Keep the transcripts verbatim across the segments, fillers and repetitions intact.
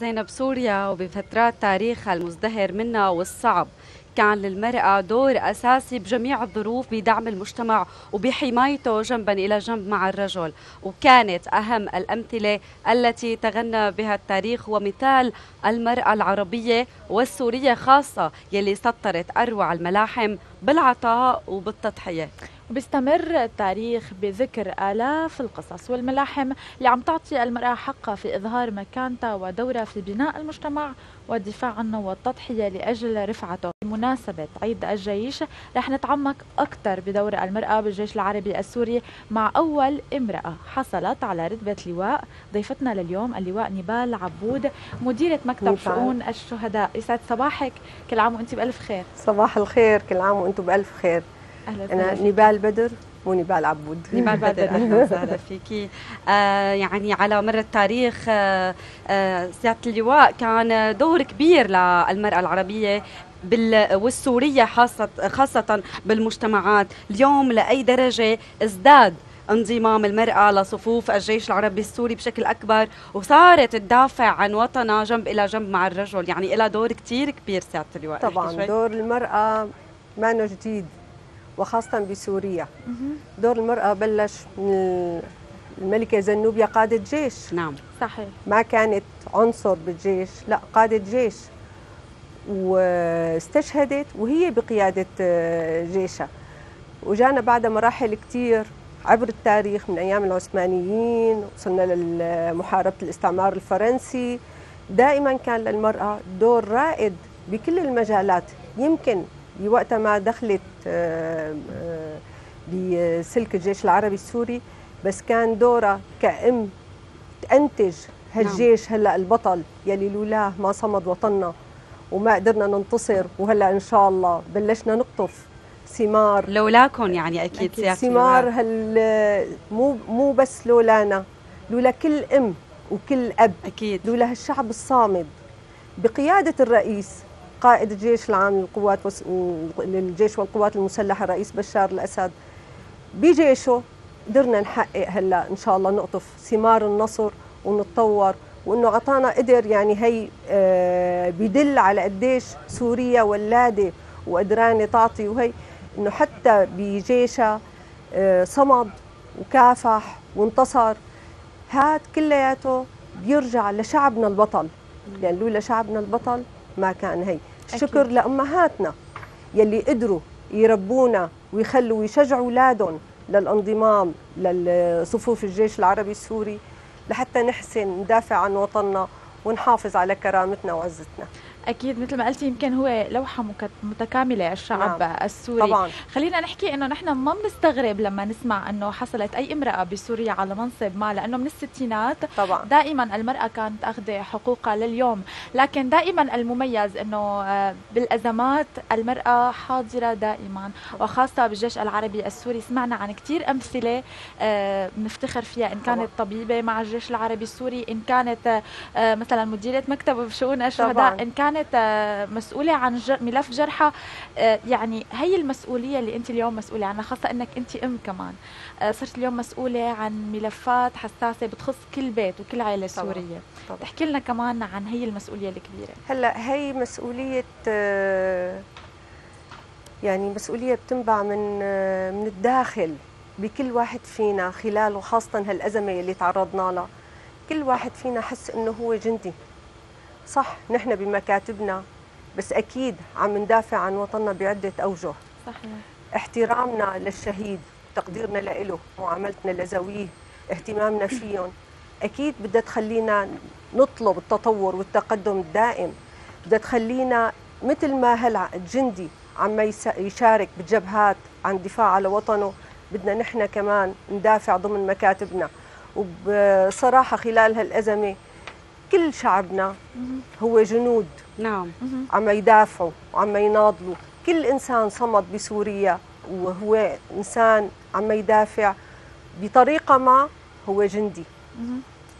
زينب، سوريا وبفترات تاريخها المزدهر منها والصعب كان للمرأة دور أساسي بجميع الظروف بدعم المجتمع وبحمايته جنبا إلى جنب مع الرجل، وكانت أهم الأمثلة التي تغنى بها التاريخ ومثال المرأة العربية والسورية خاصة يلي سطرت أروع الملاحم بالعطاء وبالتضحية. بيستمر التاريخ بذكر آلاف القصص والملاحم اللي عم تعطي المرأة حقها في إظهار مكانتها ودورها في بناء المجتمع والدفاع عنه والتضحية لأجل رفعته. بمناسبة عيد الجيش رح نتعمق أكثر بدور المرأة بالجيش العربي السوري مع أول امرأة حصلت على رتبة لواء. ضيفتنا لليوم اللواء نبال عبود، مديرة مكتب شؤون الشهداء. يسعد صباحك، كل عام وأنت بألف خير. صباح الخير، كل عام وأنتم بألف خير. أنا نبال بدر ونبال عبود. نبال بدر أهلا وسهلا فيكي. آه يعني على مر التاريخ آه آه سيادة اللواء كان دور كبير للمرأة العربية بال والسورية خاصة خاصة بالمجتمعات. اليوم لأي درجة ازداد انضمام المرأة لصفوف الجيش العربي السوري بشكل أكبر وصارت تدافع عن وطنها جنب إلى جنب مع الرجل، يعني لها دور كتير كبير سيادة اللواء؟ طبعا دور المرأة مانو جديد وخاصة بسوريا. دور المرأة بلش من الملكة زنوبيا قادة جيش. نعم صحيح، ما كانت عنصر بالجيش، لا قادة جيش، واستشهدت وهي بقيادة جيشها. وجانا بعد مراحل كتير عبر التاريخ، من أيام العثمانيين وصلنا لمحاربة الاستعمار الفرنسي. دائما كان للمرأة دور رائد بكل المجالات. يمكن وقتها ما دخلت بسلك الجيش العربي السوري، بس كان دورها كأم تنتج هالجيش هلا البطل يلي لولاه ما صمد وطننا وما قدرنا ننتصر. وهلا ان شاء الله بلشنا نقطف ثمار لولاكم، يعني اكيد سيادتي ثمار هال مو مو بس لولانا، لولا كل ام وكل اب اكيد، لولا هالشعب الصامد بقياده الرئيس قائد الجيش العام للقوات وس... للجيش والقوات المسلحه الرئيس بشار الاسد. بجيشه قدرنا نحقق هلا ان شاء الله نقطف ثمار النصر ونتطور، وانه اعطانا قدر يعني هي آه بدل على قديش سوريا ولاده وقدرانه تعطي، وهي انه حتى بجيشها آه صمد وكافح وانتصر. هاد كلياته بيرجع لشعبنا البطل، لان يعني لولا شعبنا البطل ما كان هي. شكر لأمهاتنا يلي قدروا يربونا ويخلوا ويشجعوا أولادهم للانضمام لصفوف الجيش العربي السوري لحتى نحسن ندافع عن وطننا ونحافظ على كرامتنا وعزتنا. أكيد مثل ما قلتي يمكن هو لوحة متكاملة الشعب نعم. السوري طبعاً. خلينا نحكي أنه نحن ما بنستغرب لما نسمع أنه حصلت أي امرأة بسوريا على منصب ما، لأنه من الستينات طبعاً. دائما المرأة كانت أخذ حقوقها لليوم، لكن دائما المميز أنه بالأزمات المرأة حاضرة دائما، وخاصة بالجيش العربي السوري. سمعنا عن كتير أمثلة بنفتخر فيها، إن كانت طبيبة مع الجيش العربي السوري، إن كانت مثلا مديرة مكتب شؤون الشهداء، إن كانت كانت مسؤولة عن ملف جرحى. يعني هي المسؤولية اللي أنت اليوم مسؤولة عنها، خاصة أنك أنت أم كمان، صرت اليوم مسؤولة عن ملفات حساسة بتخص كل بيت وكل عائلة سورية. تحكي لنا كمان عن هي المسؤولية الكبيرة. هلا هي مسؤولية، يعني مسؤولية بتنبع من من الداخل بكل واحد فينا خلال، وخاصة هالأزمة اللي تعرضنا لها. كل واحد فينا حس إنه هو جندي. صح نحن بمكاتبنا، بس أكيد عم ندافع عن وطننا بعدة أوجه. صحيح. احترامنا للشهيد، تقديرنا لإله، معاملتنا لذويه، اهتمامنا فيهم، أكيد بدها تخلينا نطلب التطور والتقدم الدائم. بدها تخلينا مثل ما هلأ الجندي عم يشارك بالجبهات عن دفاع على وطنه، بدنا نحن كمان ندافع ضمن مكاتبنا. وبصراحة خلال هالأزمة كل شعبنا هو جنود نعم عم يدافعوا وعم يناضلوا. كل إنسان صمد بسوريا وهو إنسان عم يدافع بطريقة ما هو جندي.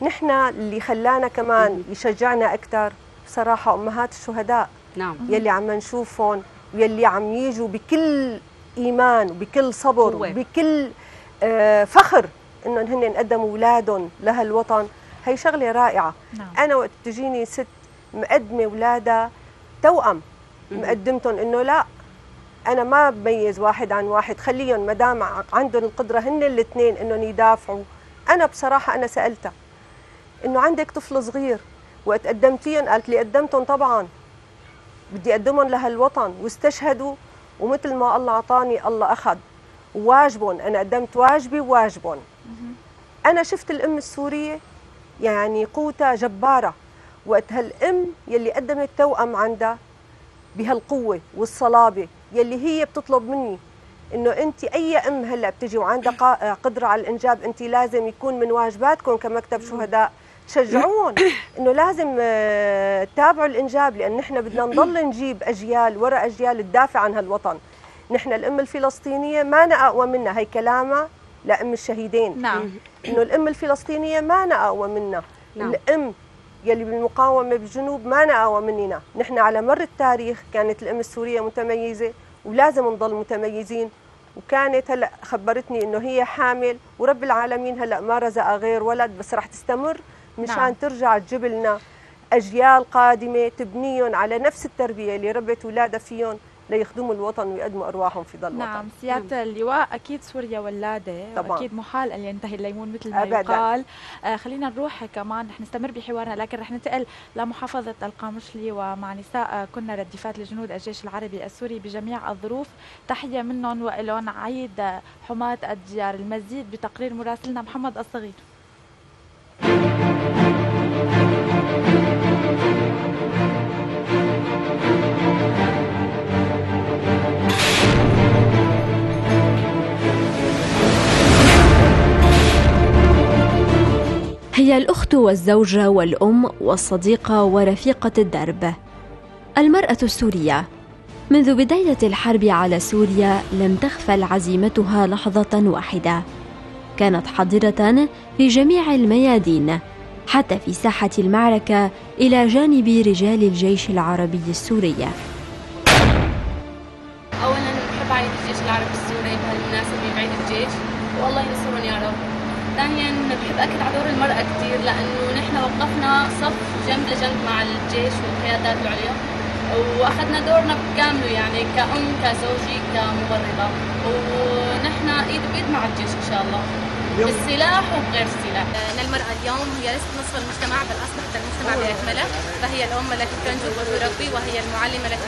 نحن اللي خلانا كمان يشجعنا أكثر بصراحة أمهات الشهداء نعم يلي عم نشوفهم ويلي عم يجوا بكل إيمان وبكل صبر وبكل آه فخر إنهم هن قدموا أولادهم لهالوطن. هي شغله رائعه. نعم. انا وقت تجيني ست مقدمه اولادها توأم مقدمتهم انه لا انا ما بميز واحد عن واحد، خليهم ما دام عندهم القدره هن الاثنين انهم يدافعوا. انا بصراحه انا سالتها انه عندك طفل صغير وقت قدمتيهم؟ قالت لي قدمتهم طبعا، بدي اقدمهم لهالوطن، واستشهدوا ومثل ما الله اعطاني الله اخذ، وواجبهم انا قدمت واجبي وواجبهم. انا شفت الام السوريه يعني قوتها جباره، وقت هالام يلي قدمت توأم عندها بهالقوه والصلابه يلي هي بتطلب مني انه انت اي ام هلا بتجي وعندها قدره على الانجاب انت لازم يكون من واجباتكم كمكتب شهداء تشجعون انه لازم تتابعوا الانجاب، لان نحن بدنا نضل نجيب اجيال ورا اجيال تدافع عن هالوطن. نحن الام الفلسطينيه ما اقوى منا، هي كلامها لام الشهيدين. نعم. انه الام الفلسطينيه ما اقوى منا. نعم. الام يلي بالمقاومه بالجنوب ما اقوى مننا، نحن على مر التاريخ كانت الام السوريه متميزه ولازم نضل متميزين. وكانت هلا خبرتني انه هي حامل، ورب العالمين هلا ما رزقها غير ولد، بس رح تستمر مشان نعم. ترجع تجيب لنا اجيال قادمه تبنيهم على نفس التربيه اللي ربت اولادها فيهم ليخدموا الوطن ويقدموا ارواحهم في ظل الوطن. نعم. سياده اللواء اكيد سوريا ولاده، اكيد محال ان ينتهي الليمون مثل ما أبداً. يقال. آه خلينا نروح كمان، رح نستمر بحوارنا لكن رح ننتقل لمحافظه القامشلي ومع نساء كنا رديفات لجنود الجيش العربي السوري بجميع الظروف، تحيه منهم والهم. عيد حماة الديار، المزيد بتقرير مراسلنا محمد الصغير. هي الأخت والزوجة والأم والصديقة ورفيقة الدرب، المرأة السورية. منذ بداية الحرب على سوريا لم تغفل عزيمتها لحظة واحدة، كانت حاضرة في جميع الميادين حتى في ساحة المعركة إلى جانب رجال الجيش العربي السوري. أولاً بحب أعيد الجيش العربي السوري بهالمناسبة، بعيد الجيش والله ينصرهم يا رب. ثانياً بحب أكد على دور المرأة كثير، لأنه نحن وقفنا صف جنب لجنب مع الجيش والقيادات العليا وأخذنا دورنا بكامله، يعني كأم كزوجي كممرضة، ونحن إيد بإيد مع الجيش إن شاء الله بالسلاح وبغير السلاح. أنا المرأة اليوم هي ليست نصف المجتمع بل أصبحت المجتمع بأكمله، فهي الأم التي تنجب وتربي، وهي المعلمة التي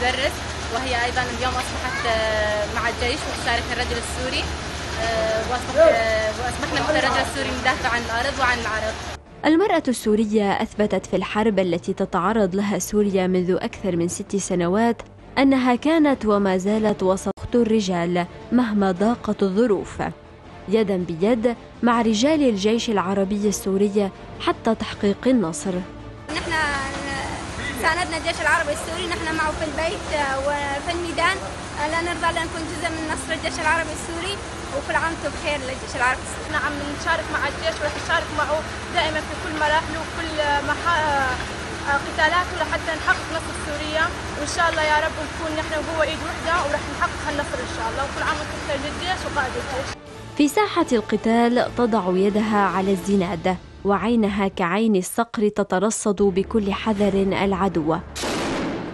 تدرس، وهي أيضا اليوم أصبحت مع الجيش وتشارك الرجل السوري، وأصبحنا مثل الرجل السوري مدافع عن الأرض وعن العرب. المرأة السورية أثبتت في الحرب التي تتعرض لها سوريا منذ أكثر من ست سنوات أنها كانت وما زالت وسط الرجال مهما ضاقت الظروف، يدا بيد مع رجال الجيش العربي السوري حتى تحقيق النصر. نحن ساندنا الجيش العربي السوري، نحن معه في البيت وفي الميدان، لا نرضى لنكون جزء من نصر الجيش العربي السوري، وكل عام وانتم بخير للجيش العربي السوري. نحن عم نشارك مع الجيش ورح نشارك معه دائما في كل مراحله وكل قتالاته لحتى نحقق نصر سوريا، وان شاء الله يا رب نكون نحن وهو ايد وحده ورح نحقق هالنصر ان شاء الله، وكل عام وانتم بخير للجيش وقائد الجيش. في ساحة القتال تضع يدها على الزناد وعينها كعين الصقر تترصد بكل حذر العدو،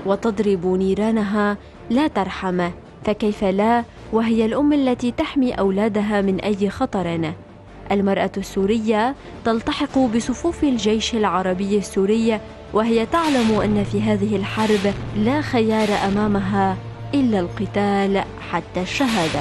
وتضرب نيرانها لا ترحم، فكيف لا وهي الأم التي تحمي أولادها من أي خطر. المرأة السورية تلتحق بصفوف الجيش العربي السوري وهي تعلم أن في هذه الحرب لا خيار أمامها إلا القتال حتى الشهادة.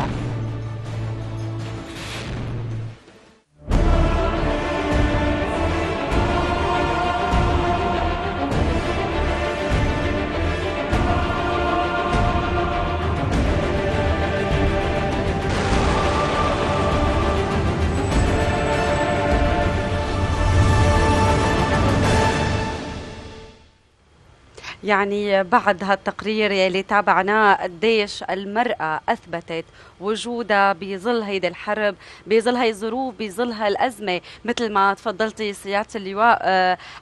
يعني بعد هالتقرير يلي تابعناه قديش المرأة أثبتت وجودها بظل هيدي الحرب، بظل هي الظروف، بظل هالأزمة، مثل ما تفضلتي سيادة اللواء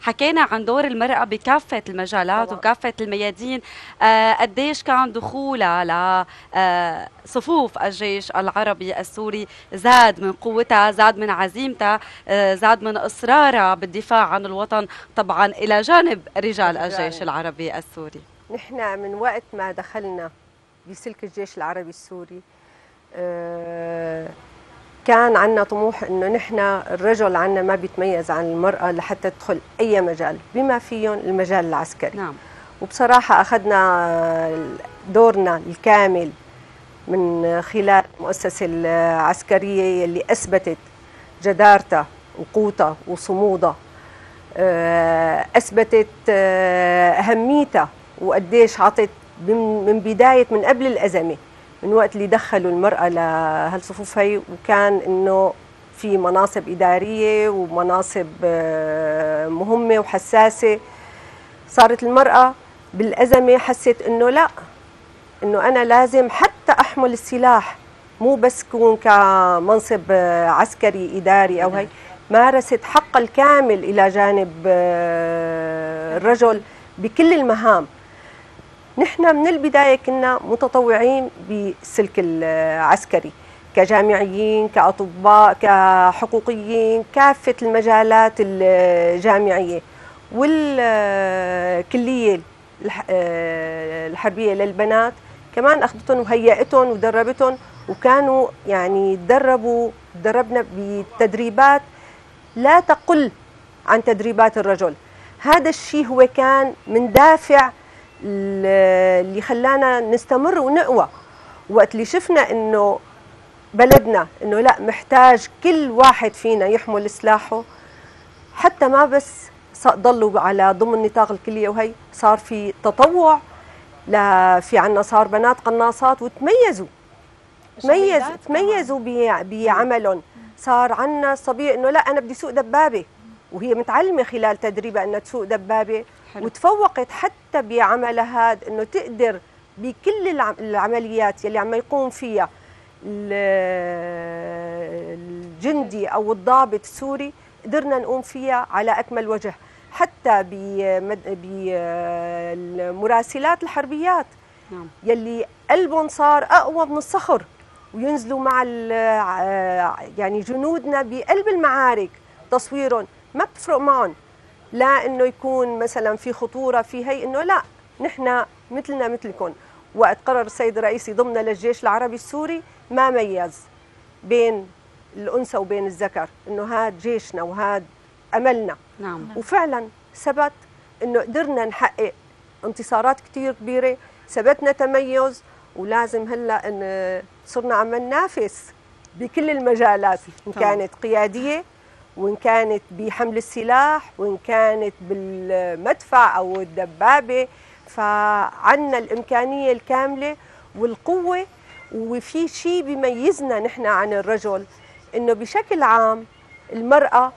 حكينا عن دور المرأة بكافة المجالات وكافة الميادين، قديش كان دخولها ل صفوف الجيش العربي السوري زاد من قوتها، زاد من عزيمتها، زاد من إصرارها بالدفاع عن الوطن، طبعا إلى جانب رجال الجيش العربي السوري. نحن من وقت ما دخلنا بسلك الجيش العربي السوري كان عندنا طموح انه نحن الرجل عندنا ما بيتميز عن المرأة لحتى تدخل اي مجال بما فيهم المجال العسكري. نعم. وبصراحة اخذنا دورنا الكامل من خلال المؤسسة العسكرية اللي اثبتت جدارتها وقوتها وصمودها، اثبتت اهميتها وقديش عطت من بداية من قبل الأزمة، من وقت اللي دخلوا المرأة لهالصفوف هي، وكان إنه في مناصب إدارية ومناصب مهمة وحساسة. صارت المرأة بالأزمة حست إنه لا، إنه أنا لازم حتى أحمل السلاح، مو بس كون كمنصب عسكري إداري أو هي. مارست حقها الكامل إلى جانب الرجل بكل المهام. نحن من البداية كنا متطوعين بالسلك العسكري كجامعيين، كأطباء، كحقوقيين، كافة المجالات الجامعية والكلية الحربية للبنات كمان أخذتهم وهيئتهم ودربتهم، وكانوا يعني تدربوا دربنا بتدريبات لا تقل عن تدريبات الرجل. هذا الشيء هو كان من دافع اللي خلانا نستمر ونقوى. وقت اللي شفنا انه بلدنا انه لا، محتاج كل واحد فينا يحمل سلاحه، حتى ما بس ضلوا على ضمن نطاق الكليه وهي، صار في تطوع، لا في عنا صار بنات قناصات وتميزوا تميز تميزوا بعملهم. صار عنا الصبيه انه لا انا بدي سوق دبابه، وهي متعلمه خلال تدريبها انها تسوق دبابه. حلو. وتفوقت حتى بعملها هذا انه تقدر بكل العمليات يلي عم يقوم فيها الجندي او الضابط السوري، قدرنا نقوم فيها على اكمل وجه، حتى بالمراسلات الحربيات. نعم. يلي قلبهم صار اقوى من الصخر، وينزلوا مع يعني جنودنا بقلب المعارك، تصويرهم ما بتفرق معهم، لا انه يكون مثلا في خطوره في هي، انه لا نحن مثلنا مثلكم. وقت قرر السيد الرئيس يضمنا للجيش العربي السوري ما ميز بين الانثى وبين الذكر، انه هاد جيشنا وهاد املنا. نعم. وفعلا ثبت انه قدرنا نحقق انتصارات كثير كبيره، ثبتنا تميز، ولازم هلا ان صرنا عم ننافس بكل المجالات، ان كانت قياديه وإن كانت بحمل السلاح وإن كانت بالمدفع أو الدبابة. فعنا الإمكانية الكاملة والقوة. وفي شيء بيميزنا نحن عن الرجل، إنه بشكل عام المرأة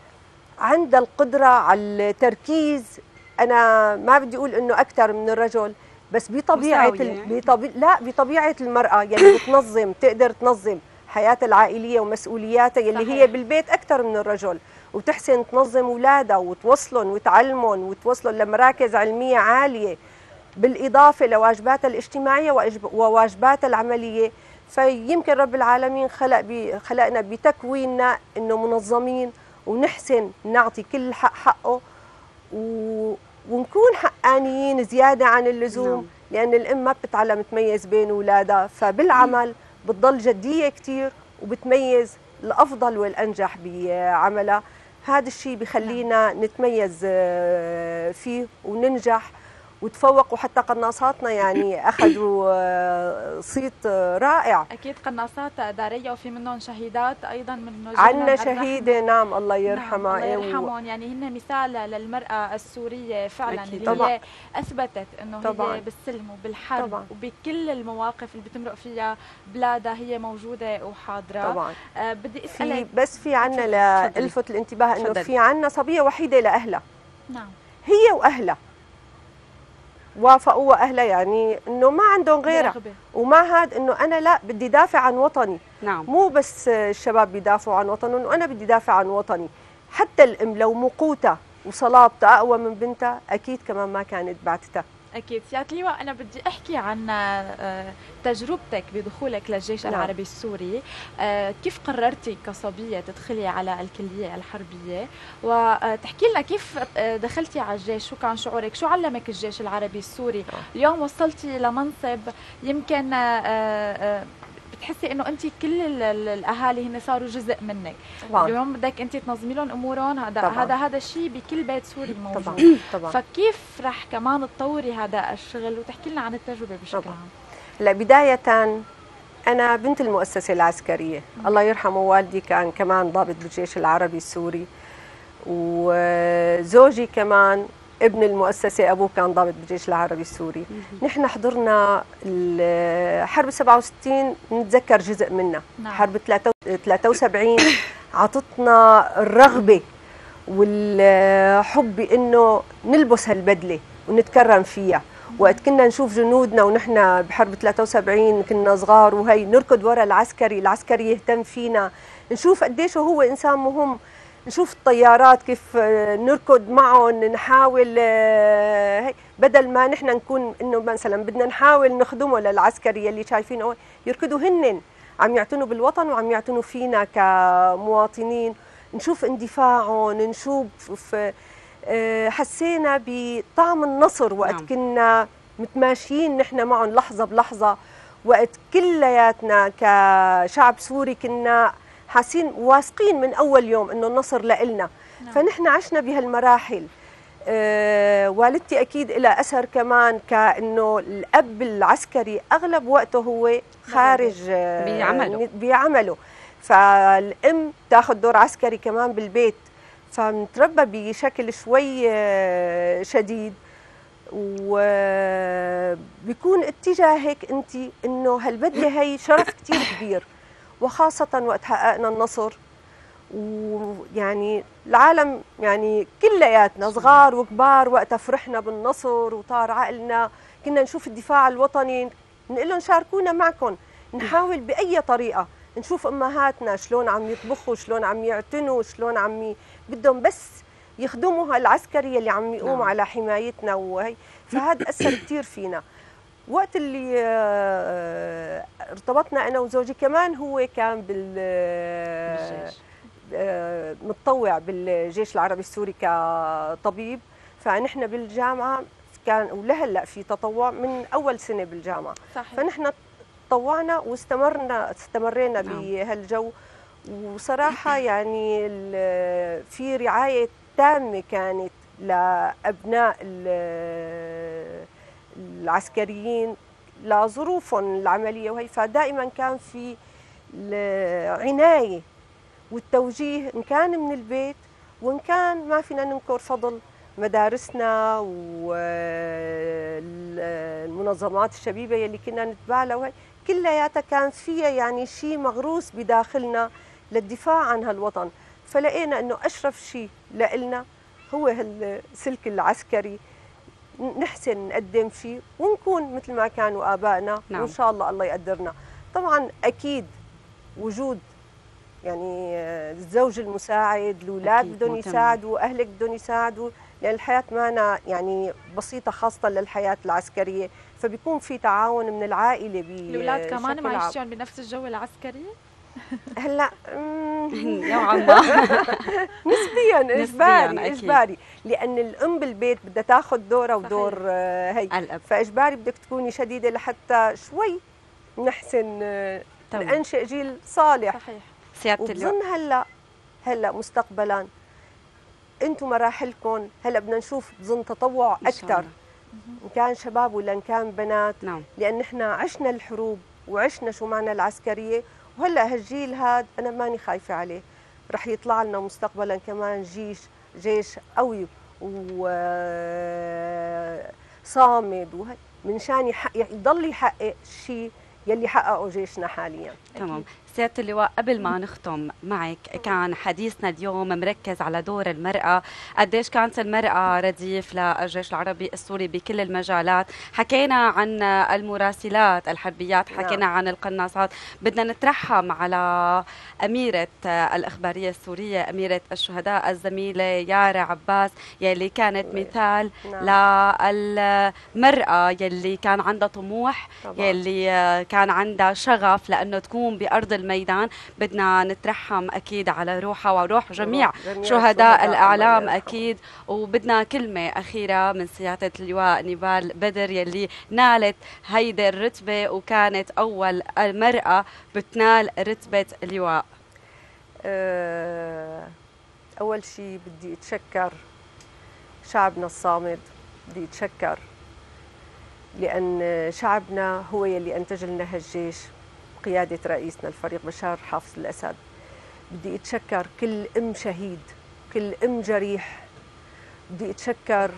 عندها القدرة على التركيز. أنا ما بدي أقول إنه أكثر من الرجل، بس بطبيعة يعني. بطبيعة لا بطبيعة المرأة يعني بتنظم، تقدر تنظم حياتها العائلية ومسؤولياتها اللي هي بالبيت أكثر من الرجل، وتحسن تنظم أولادها وتوصلهم وتعلمهم وتوصلهم لمراكز علمية عالية، بالإضافة لواجباتها الاجتماعية وواجباتها العملية. فيمكن رب العالمين خلق بي خلقنا بتكويننا إنه منظمين، ونحسن نعطي كل حق حقه، ونكون حقانيين زيادة عن اللزوم. لأن الأم ما بتتعلم تميز بين أولادها، فبالعمل بتضل جدية كتير وبتميز الأفضل والأنجح بعملها. هذا الشيء بخلينا نتميز فيه وننجح وتفوق. وحتى قناصاتنا يعني أخذوا صيت رائع. أكيد قناصات إدارية، وفي منهم شهيدات أيضا من عنا شهيدة. نعم الله يرحمها. نعم الله يرحمهم. و... يعني هن مثال للمرأة السورية فعلا، اللي هي أثبتت أنه هي بالسلم وبالحرب طبعاً. وبكل المواقف اللي بتمرق فيها بلادها هي موجودة وحاضرة. طبعا آه بدي أسألك، بس في عنا لألفت الانتباه أنه في عنا صبية وحيدة لأهلها. نعم. هي وأهلها وافقوا أهلها، يعني انه ما عندهم غيرها، وما هاد انه انا لا بدي دافع عن وطني. نعم. مو بس الشباب بيدافعوا عن وطنهم، وانا بدي دافع عن وطني. حتى الام لو مقوتها وصلابتها اقوى من بنتها، اكيد كمان ما كانت بعتتها. أكيد سيادة لواء، أنا بدي أحكي عن تجربتك بدخولك للجيش العربي السوري. كيف قررتي كصبية تدخلي على الكلية الحربية؟ وتحكي لنا كيف دخلتي على الجيش، شو كان شعورك، شو علمك الجيش العربي السوري؟ اليوم وصلتي لمنصب يمكن بتحسي انه انت كل الاهالي هن صاروا جزء منك. طبعا. اليوم بدك انت تنظمي لهم امورهم، هذا طبعا. هذا هذا الشيء بكل بيت سوري موجود. طبعا. طبعا. فكيف رح كمان تطوري هذا الشغل وتحكي لنا عن التجربه بشكل عام؟ هلا بدايه انا بنت المؤسسه العسكريه، م. الله يرحمه والدي كان كمان ضابط بالجيش العربي السوري، وزوجي كمان ابن المؤسسة، أبوه كان ضابط بالجيش العربي السوري. نحن حضرنا حرب سبعة وستين، نتذكر جزء منها. نعم. حرب ثلاثة وسبعين عطتنا الرغبة والحب إنه نلبس هالبدلة ونتكرم فيها. وقت كنا نشوف جنودنا ونحن بحرب ثلاثة وسبعين كنا صغار، وهي نركض ورا العسكري، العسكري يهتم فينا، نشوف قديش هو إنسان مهم، نشوف الطيارات كيف نركض معهم، نحاول بدل ما نحن نكون انه مثلا بدنا نحاول نخدمه للعسكري اللي شايفينه يركضوا، هن عم يعتنوا بالوطن وعم يعتنوا فينا كمواطنين، نشوف اندفاعهم، نشوف حسينا بطعم النصر وقت كنا متماشيين نحن معهم لحظه بلحظه. وقت كلياتنا كشعب سوري كنا حاسين واثقين من أول يوم إنه النصر لإلنا. نعم. فنحن عشنا بهالمراحل. أه والدتي أكيد إلى أثر كمان، كأنه الأب العسكري أغلب وقته هو خارج بعمله. بعمله فالأم تاخذ دور عسكري كمان بالبيت، فمتربى بشكل شوي شديد، وبيكون اتجاهك أنت إنه هالبدلة هي شرف كتير كبير، وخاصة وقت حققنا النصر. ويعني العالم يعني كلياتنا صغار وكبار وقت فرحنا بالنصر وطار عقلنا، كنا نشوف الدفاع الوطني نقول لهم شاركونا معكم، نحاول بأي طريقة، نشوف أمهاتنا شلون عم يطبخوا، شلون عم يعتنوا، شلون عم ي... بدهم بس يخدموا هالعسكري اللي عم يقوم على حمايتنا. وهي فهذا أثر كثير فينا. وقت اللي ارتبطنا انا وزوجي كمان هو كان بال متطوع بالجيش العربي السوري كطبيب، فنحن بالجامعه كان ولهلا في تطوع من اول سنه بالجامعه. صحيح. فنحن تطوعنا واستمرنا استمرينا بهالجو، وصراحه يعني في رعايه تامه كانت لابناء العسكريين لظروفهم العمليه، وهي فدائما كان في العنايه والتوجيه، ان كان من البيت وان كان ما فينا ننكر فضل مدارسنا والمنظمات الشبيبه يلي كنا نتبع لها، كلياتها كان فيها يعني شيء مغروس بداخلنا للدفاع عن هالوطن. فلقينا انه اشرف شيء لنا هو هالسلك العسكري، نحسن نقدم فيه ونكون مثل ما كانوا آبائنا. نعم. وإن شاء الله الله يقدرنا. طبعا أكيد وجود يعني الزوج المساعد، الأولاد بدهم يساعدوا، أهلك بدهم يساعدوا، لأن الحياة مانا يعني بسيطة خاصة للحياة العسكرية، فبيكون في تعاون من العائلة. الأولاد كمان معيشون بنفس الجو العسكري؟ هلا نوعا ما نسبيا اجباري اجباري لان الام بالبيت بدها تاخذ دورها ودور هي، فاجباري بدك تكوني شديده لحتى شوي نحسن ننشئ جيل صالح. صحيح. سياده اللواء، وبظن هلا هلا مستقبلا انتم مراحلكم هلا بدنا نشوف بظن تطوع اكثر ان كان شباب ولا ان كان بنات. نعم. لان نحن عشنا الحروب وعشنا شو معنى العسكريه، وهلا هالجيل هاد انا ماني خايفه عليه، رح يطلع لنا مستقبلا كمان جيش جيش قوي وصامد، ومن شان يضل يحقق الشيء يلي حققه جيشنا حاليا. تمام. سيادة اللواء، قبل ما نختم معك، كان حديثنا اليوم مركز على دور المرأة، قديش كانت المرأة رديف للجيش العربي السوري بكل المجالات، حكينا عن المراسلات الحربيات، حكينا عن القناصات، بدنا نترحم على أميرة الإخبارية السورية، أميرة الشهداء الزميلة يارا عباس، يلي كانت مثال للمرأة يلي كان عندها طموح، يلي كان عندها شغف لأنه تكون بأرض الميدان. بدنا نترحم أكيد على روحها وروح جميع شهداء الأعلام أكيد. وبدنا كلمة أخيرة من سيادة اللواء نبال بدر، يلي نالت هيدي الرتبة وكانت أول المرأة بتنال رتبة اللواء. أول شيء بدي أتشكر شعبنا الصامد، بدي أتشكر لأن شعبنا هو يلي أنتج لنا هالجيش بقيادة رئيسنا الفريق بشار حافظ الأسد. بدي أتشكر كل أم شهيد، كل أم جريح، بدي أتشكر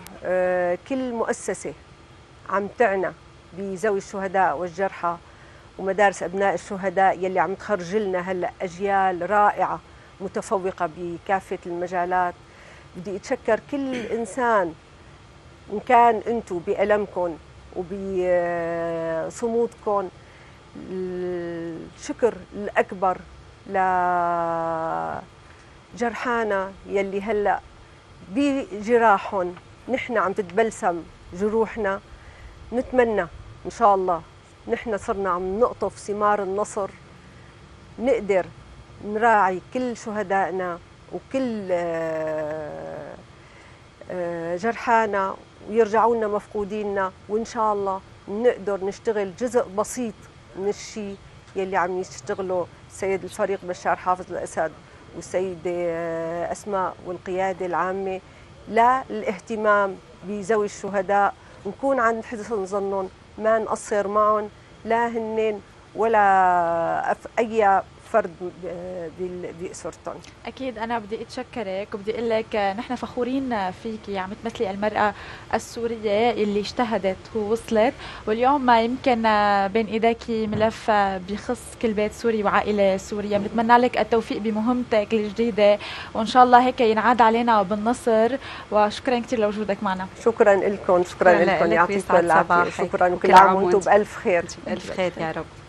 كل مؤسسة عم تعنى بذوي الشهداء والجرحى ومدارس أبناء الشهداء يلي عم تخرج لنا هلأ أجيال رائعة متفوقة بكافة المجالات. بدي أتشكر كل إنسان إن كان أنتم بألمكم وبصمودكم. الشكر الأكبر لجرحانا يلي هلأ بجراحهم نحن عم تتبلسم جروحنا. نتمنى إن شاء الله نحن صرنا عم نقطف ثمار النصر، نقدر نراعي كل شهدائنا وكل جرحانا ويرجعوا لنا مفقوديننا، وإن شاء الله نقدر نشتغل جزء بسيط من الشيء يلي عم يشتغله السيد الفريق بشار حافظ الأسد والسيدة أسماء والقيادة العامة للاهتمام بذوي الشهداء، ونكون عند حسن ظنهم، ما نقصر معهم لا هنن ولا أي فرد بأسرتهم. أكيد أنا بدي أتشكرك وبدي أقول لك نحن فخورين فيكي، عم تمثلي المرأة السورية اللي اجتهدت ووصلت، واليوم يمكن بين إيديكي ملف بخص كل بيت سوري وعائلة سورية. بنتمنى لك التوفيق بمهمتك الجديدة، وإن شاء الله هيك ينعاد علينا بالنصر. وشكرا كثير لوجودك معنا. شكرا لكم، شكرا لكم، يعطيكم العافية، شكرا، وكل عام وأنتم بألف خير. بألف خير يا رب.